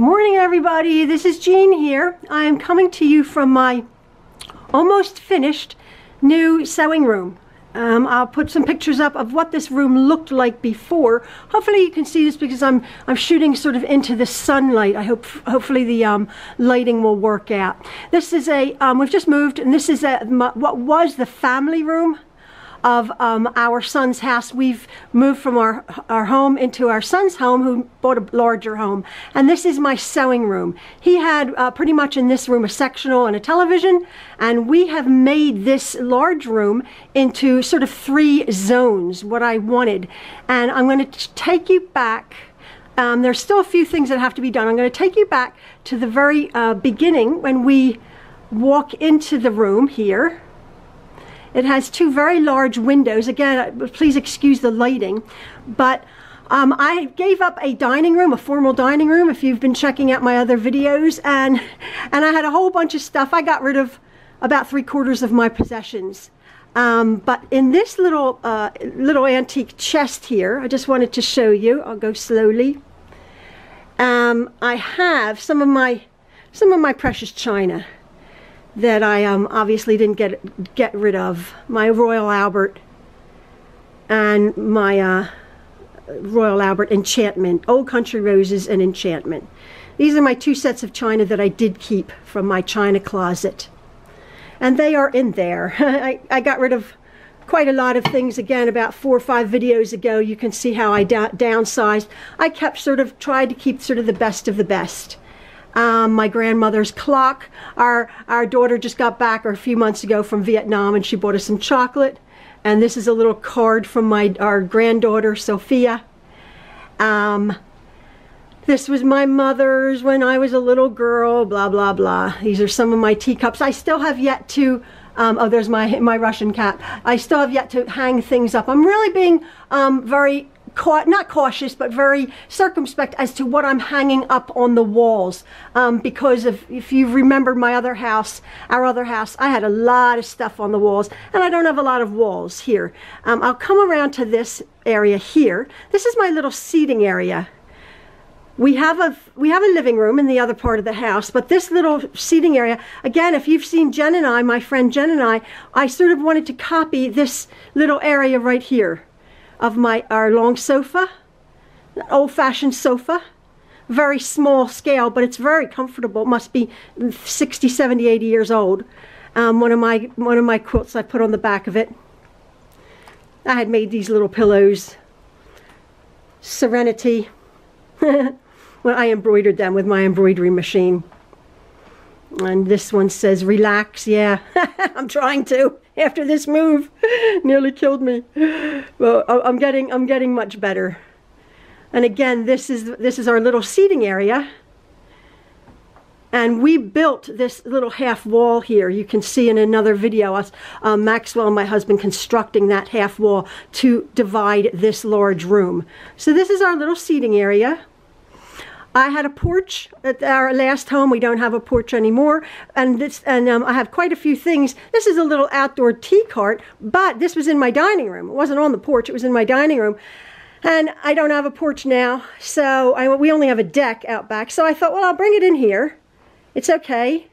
Good morning, everybody. This is Jean here. I am coming to you from my almost finished new sewing room. I'll put some pictures up of what this room looked like before. Hopefully you can see this because I'm shooting sort of into the sunlight. I hope hopefully the lighting will work out. This is a we've just moved, and this is what was the family room of our son's house. We've moved from our home into our son's home, who bought a larger home. And this is my sewing room. He had pretty much in this room a sectional and a television, and we have made this large room into sort of three zones, what I wanted. And I'm going to take you back. There's still a few things that have to be done. I'm going to take you back to the very beginning when we walk into the room here. It has two very large windows. Again, please excuse the lighting, but I gave up a dining room, a formal dining room, if you've been checking out my other videos, and I had a whole bunch of stuff. I got rid of about 3/4 of my possessions. But in this little, little antique chest here, I just wanted to show you, I'll go slowly. I have some of my precious china that I obviously didn't get rid of. My Royal Albert and my Royal Albert Enchantment, Old Country Roses and Enchantment. These are my two sets of china that I did keep from my china closet, and they are in there. I got rid of quite a lot of things. Again, about 4 or 5 videos ago, you can see how I downsized. I kept tried to keep the best of the best. My grandmother's clock. Our daughter just got back a few months ago from Vietnam, and she bought us some chocolate. And this is a little card from our granddaughter, Sophia. This was my mother's when I was a little girl, blah, blah, blah. These are some of my teacups. I still have yet to, oh, there's my Russian cat. I still have yet to hang things up. I'm really being very not cautious, but very circumspect as to what I'm hanging up on the walls, because if you remember my other house, I had a lot of stuff on the walls, and I don't have a lot of walls here. I'll come around to this area here. This is my little seating area. We have a living room in the other part of the house, but this little seating area, again, if you've seen Jen and I, my friend Jen and I sort of wanted to copy this little area right here of our long sofa, an old-fashioned sofa, very small scale, but it's very comfortable. It must be 60, 70, 80 years old. One of my quilts I put on the back of it. I had made these little pillows, Serenity, when I embroidered them with my embroidery machine. And this one says relax. Yeah, I'm trying to. After this move nearly killed me. Well, I'm getting much better. And again, this is our little seating area. And we built this little half wall here. You can see in another video us, Maxwell and my husband, constructing that half wall to divide this large room. So this is our little seating area. I had a porch at our last home. We don't have a porch anymore, and I have quite a few things. This is a little outdoor tea cart, but this was in my dining room. It wasn't on the porch. It was in my dining room, and I don't have a porch now, so we only have a deck out back. So I thought, well, I'll bring it in here. It's okay,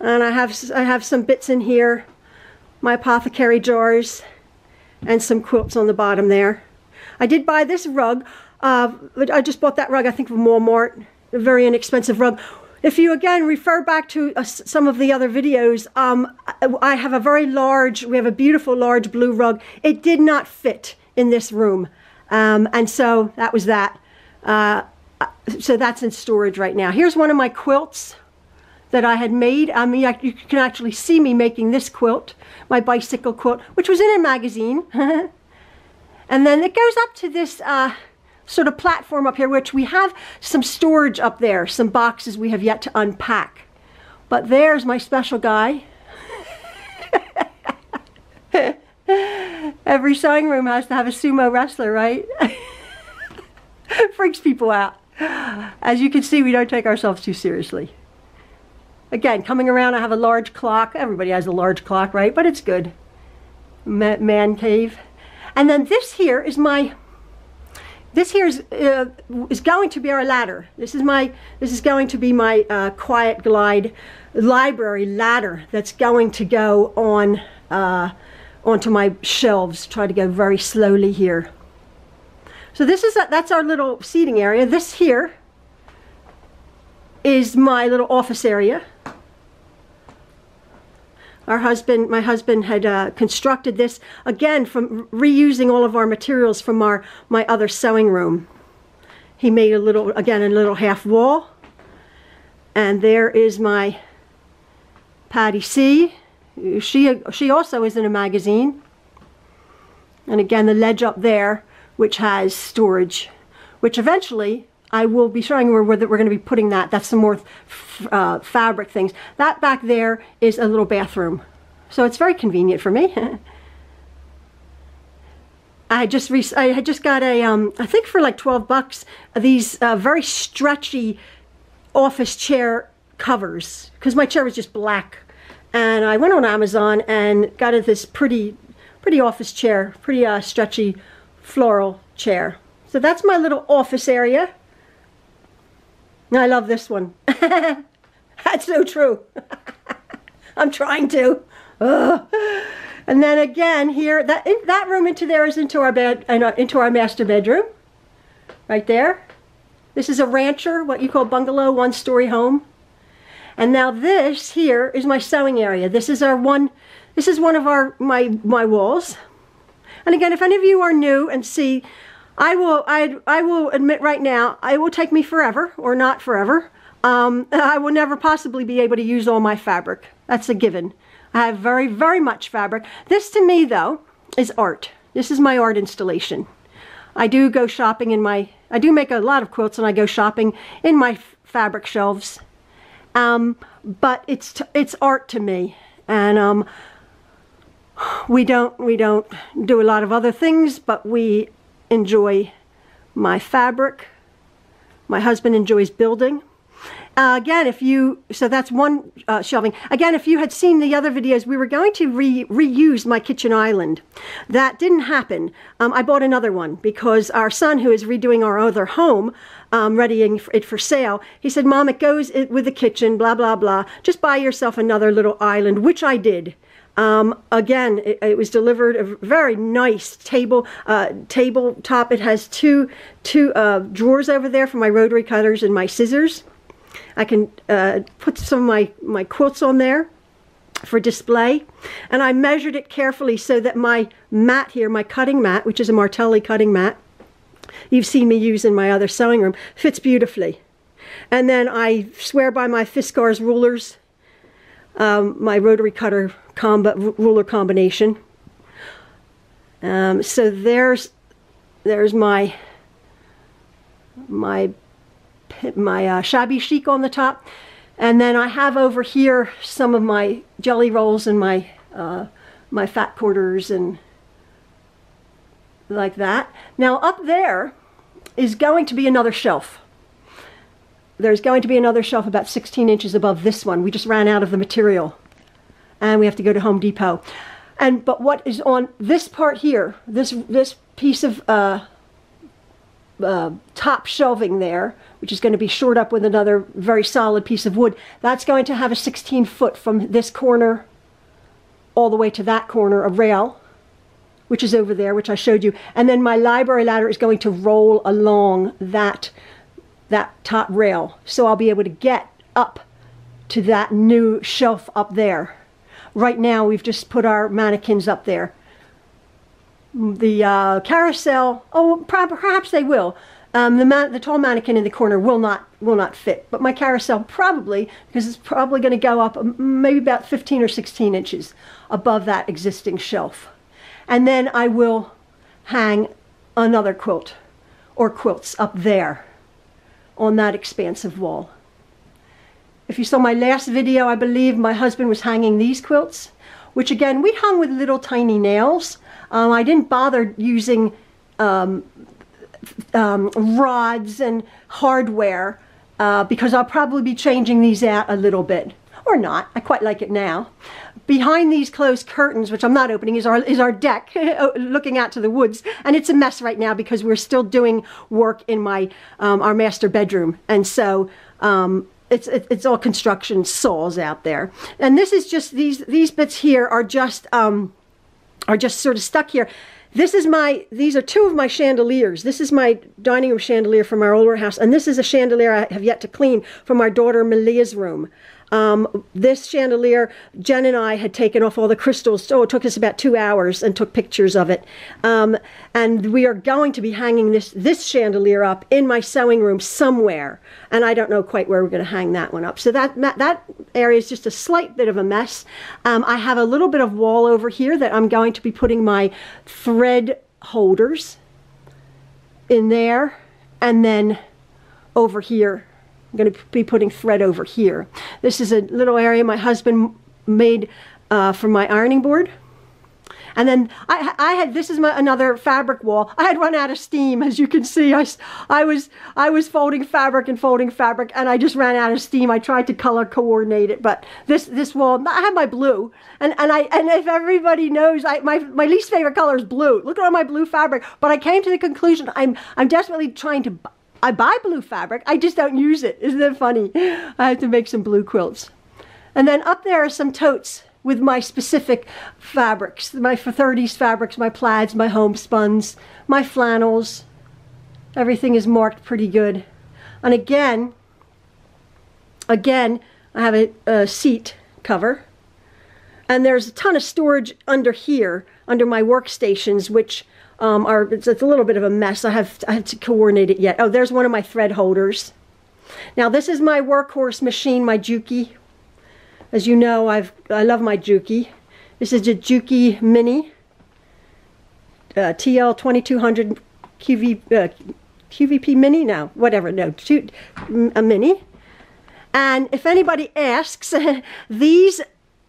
and I have some bits in here, my apothecary jars, and some quilts on the bottom there. I did buy this rug. I just bought that rug, I think, from Walmart, a very inexpensive rug. If you, again, refer back to some of the other videos, I have a very large, we have a beautiful large blue rug. It did not fit in this room, and so that was that. So that's in storage right now. Here's one of my quilts that I had made. I mean, you can actually see me making this quilt, my bicycle quilt, which was in a magazine. And then it goes up to this sort of platform up here, which we have some storage up there, some boxes we have yet to unpack. But there's my special guy. Every sewing room has to have a sumo wrestler, right? Freaks people out. As you can see, we don't take ourselves too seriously. Again, coming around, I have a large clock. Everybody has a large clock, right? But it's good. Man cave. And then this here is my This here is going to be our ladder. This is going to be my QuietGlide library ladder that's going to go on onto my shelves. Try to go very slowly here. So this is that's our little seating area. This here is my little office area. My husband had constructed this, again, from reusing all of our materials from my other sewing room. He made a little half wall. And there is my Patty C. She also is in a magazine. And again, the ledge up there, which has storage, which eventually I will be showing you where we're going to be putting that. That's some more fabric things. That back there is a little bathroom. So it's very convenient for me. I just got a, I think for like $12, these very stretchy office chair covers. Because my chair was just black. And I went on Amazon and got this pretty office chair. Pretty stretchy floral chair. So that's my little office area. I love this one. That's so true. I'm trying to. Ugh. And then again here, that room into there is into our bed and into our master bedroom, right there. This is a rancher, what you call bungalow, one-story home. And now this here is my sewing area. This is our one. This is one of my walls. And again, if any of you are new and see. I will admit right now, it will take me forever, or not forever. I will never possibly be able to use all my fabric. That's a given. I have very, very much fabric. This to me, though, is art. This is my art installation. I do go shopping in my, I do make a lot of quilts and I go shopping in my fabric shelves. But it's art to me. And, we don't do a lot of other things, but we enjoy my fabric. My husband enjoys building. Again, if you, so that's one shelving. Again, if you had seen the other videos, we were going to reuse my kitchen island. That didn't happen. I bought another one because our son, who is redoing our other home, readying it for sale, he said, Mom, it goes with the kitchen, blah, blah, blah. Just buy yourself another little island, which I did. Again, it was delivered a very nice tabletop. It has two drawers over there for my rotary cutters and my scissors. I can put some of my quilts on there for display. And I measured it carefully so that my mat here, my cutting mat, which is a Martelli cutting mat, you've seen me use in my other sewing room, fits beautifully. And then I swear by my Fiskars rulers. My rotary cutter ruler combination. So there's my shabby chic on the top, and then I have over here some of my jelly rolls and my fat quarters and like that. Now up there is going to be another shelf. There's going to be another shelf about 16 inches above this one. We just ran out of the material and we have to go to Home Depot. But what is on this part here, this piece of top shelving there, which is going to be shored up with another very solid piece of wood, that's going to have a 16-foot from this corner all the way to that corner, a rail, which is over there, which I showed you. And then my library ladder is going to roll along that top rail, so I'll be able to get up to that new shelf up there. Right now we've just put our mannequins up there. The carousel, oh, perhaps they will. The tall mannequin in the corner will not fit, but my carousel probably, because it's probably going to go up maybe about 15 or 16 inches above that existing shelf. And then I will hang another quilt or quilts up there on that expansive wall. If you saw my last video, I believe my husband was hanging these quilts, which again, we hung with little tiny nails. I didn't bother using rods and hardware because I'll probably be changing these out a little bit. or not. I quite like it now. Behind these closed curtains, which I'm not opening, is our deck looking out to the woods, and it's a mess right now because we're still doing work in my our master bedroom, and so it's all construction saws out there. And this is just these bits here are just sort of stuck here. This is these are two of my chandeliers. This is my dining room chandelier from our older house, and this is a chandelier I have yet to clean from our daughter Malia's room. This chandelier, Jen and I had taken off all the crystals, so it took us about 2 hours and took pictures of it. And we are going to be hanging this chandelier up in my sewing room somewhere, and I don't know quite where we're going to hang that one up. So that area is just a slight bit of a mess. I have a little bit of wall over here that I'm going to be putting my thread holders in there, and then over here I'm going to be putting thread over here. This is a little area my husband made for my ironing board. And then this is another fabric wall. I had run out of steam, as you can see. I was folding fabric, and I just ran out of steam. I tried to color coordinate it, but this wall, I have my blue, and if everybody knows, my least favorite color is blue. Look at all my blue fabric. But I came to the conclusion I'm desperately trying to. I buy blue fabric, I just don't use it. Isn't that funny? I have to make some blue quilts. And then up there are some totes with my specific fabrics, my 30s fabrics, my plaids, my homespuns, my flannels. Everything is marked pretty good. And again, I have a seat cover. And there's a ton of storage under here, under my workstations, which it's a little bit of a mess. I have to coordinate it yet. Oh, there's one of my thread holders. Now this is my workhorse machine, my Juki. As you know, I love my Juki. This is a Juki Mini TL 2200 QV QVP Mini now, whatever. No, a Mini. And if anybody asks, these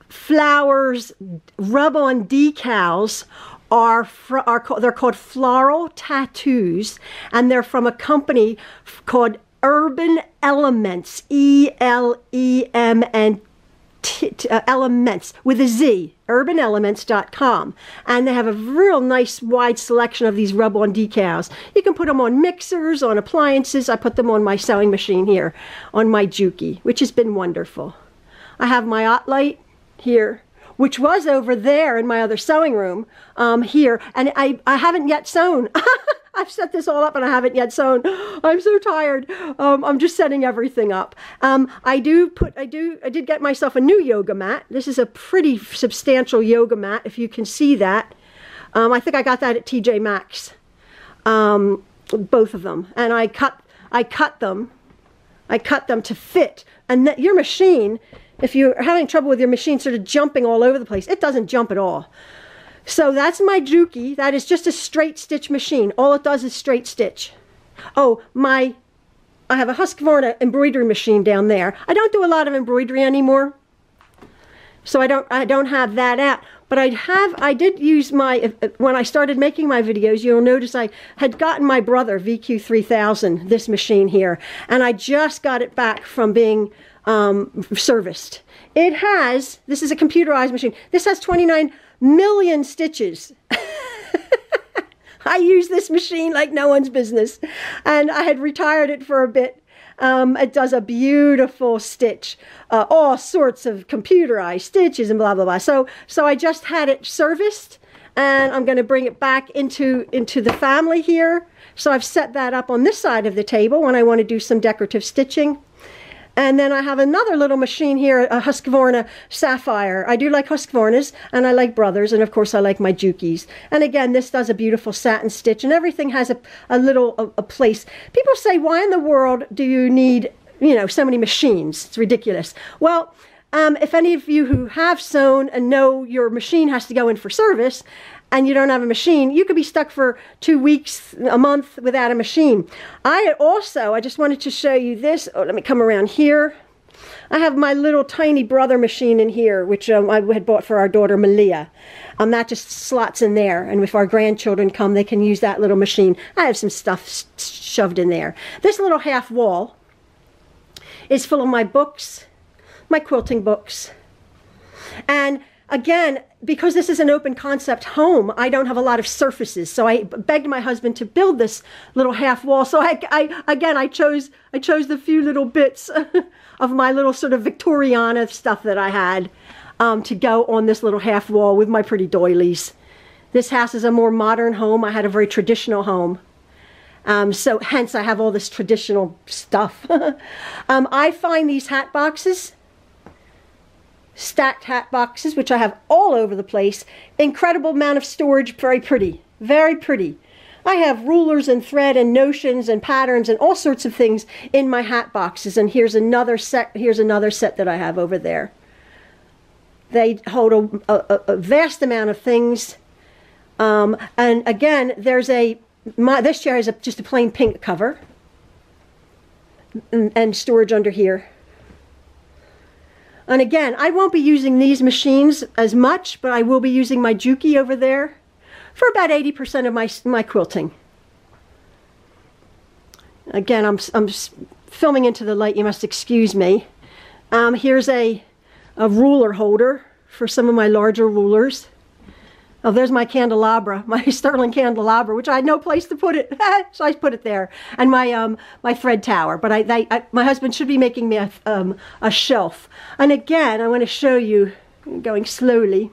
flowers rub-on decals they're called floral tattoos, and they're from a company called Urban Elements, elements with a Z, urbanelements.com, and they have a real nice wide selection of these rub-on decals. You can put them on mixers, on appliances. I put them on my sewing machine here, on my Juki, which has been wonderful. I have my Ott light here, which was over there in my other sewing room, here, and I haven't yet sewn. I've set this all up and I haven't yet sewn. I'm so tired. I'm just setting everything up. I did get myself a new yoga mat. This is a pretty substantial yoga mat, if you can see that. I think I got that at TJ Maxx, both of them, and I cut them to fit. And your machine, if you're having trouble with your machine sort of jumping all over the place, it doesn't jump at all. So that's my Juki. That is just a straight stitch machine. All it does is straight stitch. Oh, I have a Husqvarna embroidery machine down there. I don't do a lot of embroidery anymore, so I don't have that out. But I did use when I started making my videos, you'll notice I had gotten my Brother VQ3000, this machine here, and I just got it back from being serviced. This is a computerized machine. This has 29 million stitches. I use this machine like no one's business, and I had retired it for a bit. It does a beautiful stitch, all sorts of computerized stitches and blah, blah, blah. So I just had it serviced, and I'm going to bring it back into the family here. So I've set that up on this side of the table when I want to do some decorative stitching. And then I have another little machine here, a Husqvarna Sapphire. I do like Husqvarnas, and I like Brothers, and of course I like my Jukis. And again, this does a beautiful satin stitch, and everything has a little place. People say, why in the world do you need, you know, so many machines? It's ridiculous. Well, if any of you who have sewn and know your machine has to go in for service, and you don't have a machine, you could be stuck for 2 weeks, a month without a machine. I just wanted to show you this. Oh, let me come around here. I have my little tiny Brother machine in here, which I had bought for our daughter Malia. That just slots in there, and if our grandchildren come, they can use that little machine. I have some stuff shoved in there. This little half wall is full of my books. my quilting books. And again, because this is an open concept home, I don't have a lot of surfaces, so I begged my husband to build this little half wall. So I chose the few little bits of my little sort of Victoriana stuff that I had to go on this little half wall with my pretty doilies. This house is a more modern home. I had a very traditional home. So hence I have all this traditional stuff. I find these hat boxes, stacked hat boxes, which I have all over the place. Incredible amount of storage, very pretty, very pretty. I have rulers and thread and notions and patterns and all sorts of things in my hat boxes. And here's another set that I have over there. They hold a vast amount of things. And again, there's this chair has just a plain pink cover and storage under here. And again, I won't be using these machines as much, but I will be using my Juki over there for about 80% of my quilting. Again, I'm filming into the light. You must excuse me. Here's a ruler holder for some of my larger rulers. Oh, there's my candelabra, my sterling candelabra, which I had no place to put it, so I put it there. And my thread tower, but my husband should be making me a shelf. And again, I want to show you, going slowly,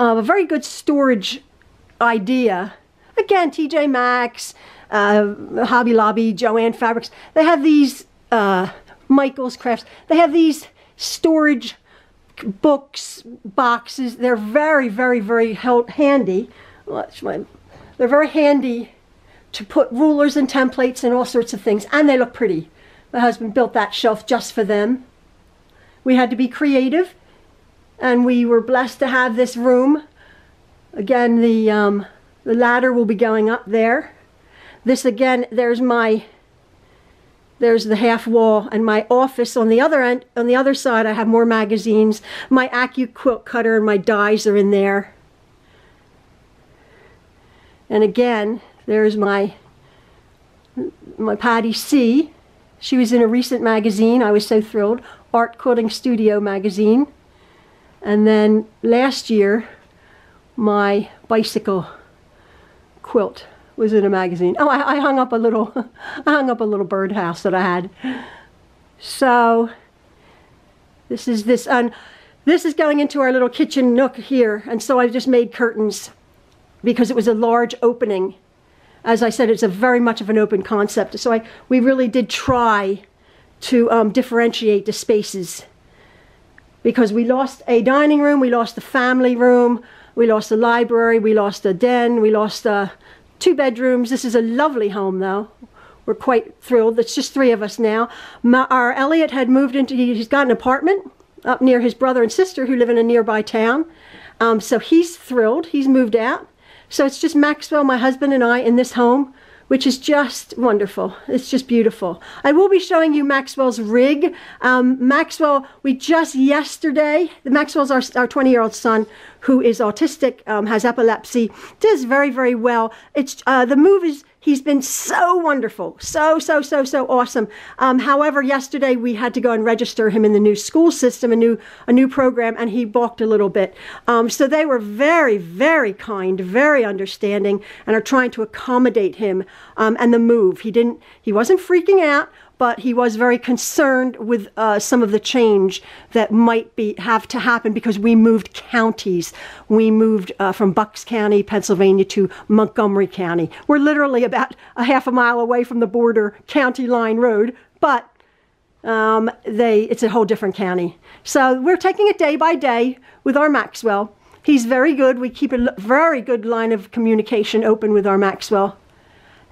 a very good storage idea. Again, TJ Maxx, Hobby Lobby, Joann Fabrics, they have these, Michael's Crafts, they have these storage books, boxes. They're very, very, very handy. They're very handy to put rulers and templates and all sorts of things, and they look pretty. My husband built that shelf just for them. We had to be creative, and we were blessed to have this room. Again, the ladder will be going up there. This again, there's the half wall, and my office on the other end. On the other side, I have more magazines. My AccuQuilt cutter and my dies are in there. And again, there's my Patty C. She was in a recent magazine. I was so thrilled. Art Quilting Studio magazine. And then last year, my bicycle quilt was in a magazine. Oh, I hung up a little, I hung up a little birdhouse that I had. So this is this, and this is going into our little kitchen nook here. And so I just made curtains because it was a large opening. As I said, it's a very much of an open concept. So we really did try to differentiate the spaces, because we lost a dining room, we lost the family room, we lost the library, we lost a den, we lost a 2 bedrooms. This is a lovely home, though. We're quite thrilled. It's just 3 of us now. Our Elliot had moved into, he's got an apartment up near his brother and sister who live in a nearby town. So he's thrilled. He's moved out. So it's just Maxwell, my husband, and I in this home, which is just wonderful. It's just beautiful. I will be showing you Maxwell's rig. Maxwell, we just yesterday, Maxwell's our 20-year-old son who is autistic, has epilepsy, does very, very well. It's the move is, he's been so wonderful, so awesome. However, yesterday we had to go and register him in the new school system, a new program, and he balked a little bit. So they were very, very kind, very understanding, and are trying to accommodate him and the move. He wasn't freaking out, but he was very concerned with some of the change that might have to happen, because we moved counties. We moved from Bucks County, Pennsylvania, to Montgomery County. We're literally about a half a mile away from the border county line road, but it's a whole different county. So we're taking it day by day with our Maxwell. He's very good. We keep a very good line of communication open with our Maxwell.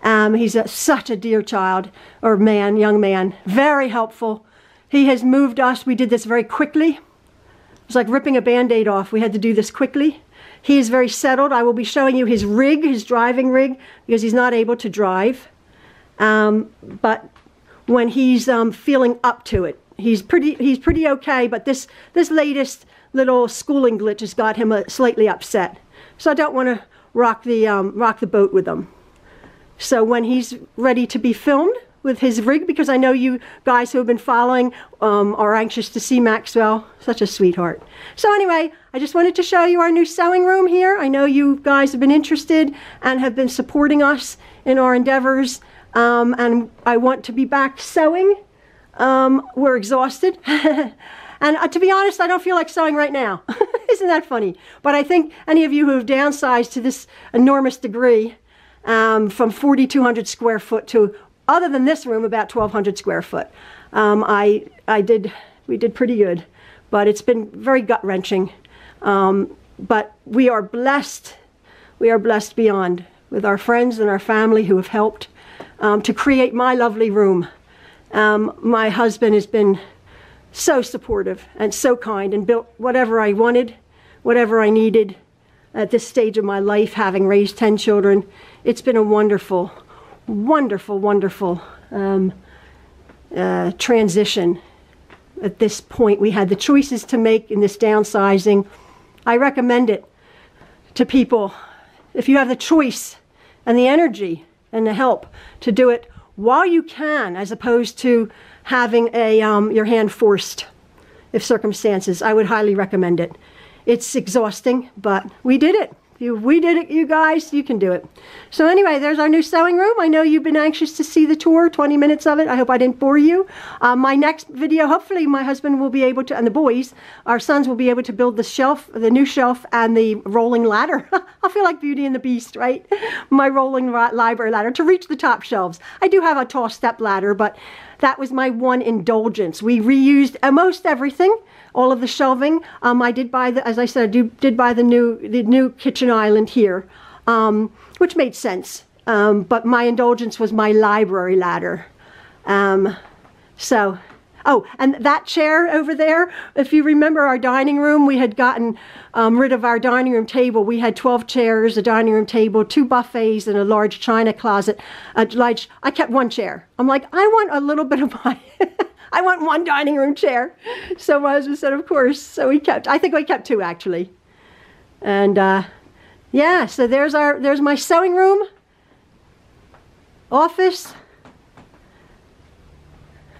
He's such a dear child, or man, young man, very helpful. He has moved us. We did this very quickly. It was like ripping a Band-Aid off. We had to do this quickly. He is very settled. I will be showing you his rig, his driving rig, because he's not able to drive. But when he's feeling up to it, he's pretty okay, but this latest little schooling glitch has got him slightly upset. So I don't want to rock the boat with him. So when he's ready to be filmed, with his rig, because I know you guys who have been following are anxious to see Maxwell. Such a sweetheart. So anyway, I just wanted to show you our new sewing room here. I know you guys have been interested and have been supporting us in our endeavors, and I want to be back sewing. We're exhausted. And to be honest, I don't feel like sewing right now. Isn't that funny? But I think any of you who have downsized to this enormous degree, from 4,200 square foot to, other than this room, about 1,200 square foot, we did pretty good. But it's been very gut-wrenching. But we are blessed. We are blessed beyond with our friends and our family who have helped to create my lovely room. My husband has been so supportive and so kind, and built whatever I wanted, whatever I needed at this stage of my life, having raised 10 children. It's been a wonderful, wonderful, wonderful transition. At this point, we had the choices to make in this downsizing. I recommend it to people. If you have the choice and the energy and the help to do it while you can, as opposed to having a your hand forced, if circumstances, I would highly recommend it. It's exhausting, but we did it. We did it, you guys. You can do it. So anyway, there's our new sewing room. I know you've been anxious to see the tour, 20 minutes of it. I hope I didn't bore you. My next video, hopefully my husband will be able to, and the boys, our sons, will be able to build the shelf, the new shelf, and the rolling ladder. I feel like Beauty and the Beast, right? My rolling library ladder to reach the top shelves. I do have a tall step ladder, but that was my one indulgence. We reused almost everything, all of the shelving. I did buy the, as I said, I did buy the new kitchen island here, which made sense. But my indulgence was my library ladder. So, oh, and that chair over there, if you remember our dining room, we had gotten rid of our dining room table. We had 12 chairs, a dining room table, 2 buffets, and a large china closet. I kept one chair. I'm like, I want a little bit of my, I want one dining room chair. So my husband said, of course. So we kept, I think we kept 2 actually. And yeah, so there's my sewing room, office,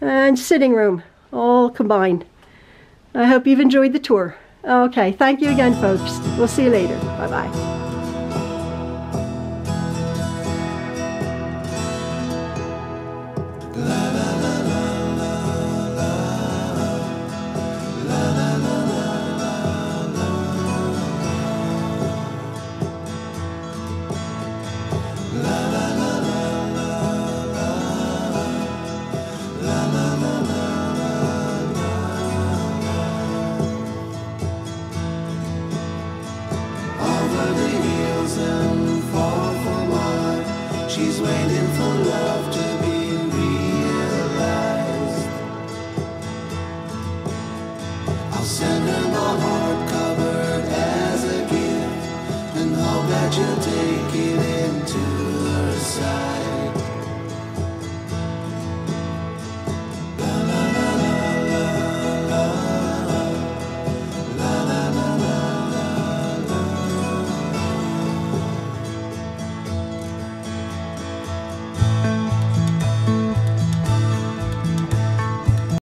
and sitting room, all combined. I hope you've enjoyed the tour. Okay, thank you again, folks. We'll see you later. Bye-bye. You'll take it into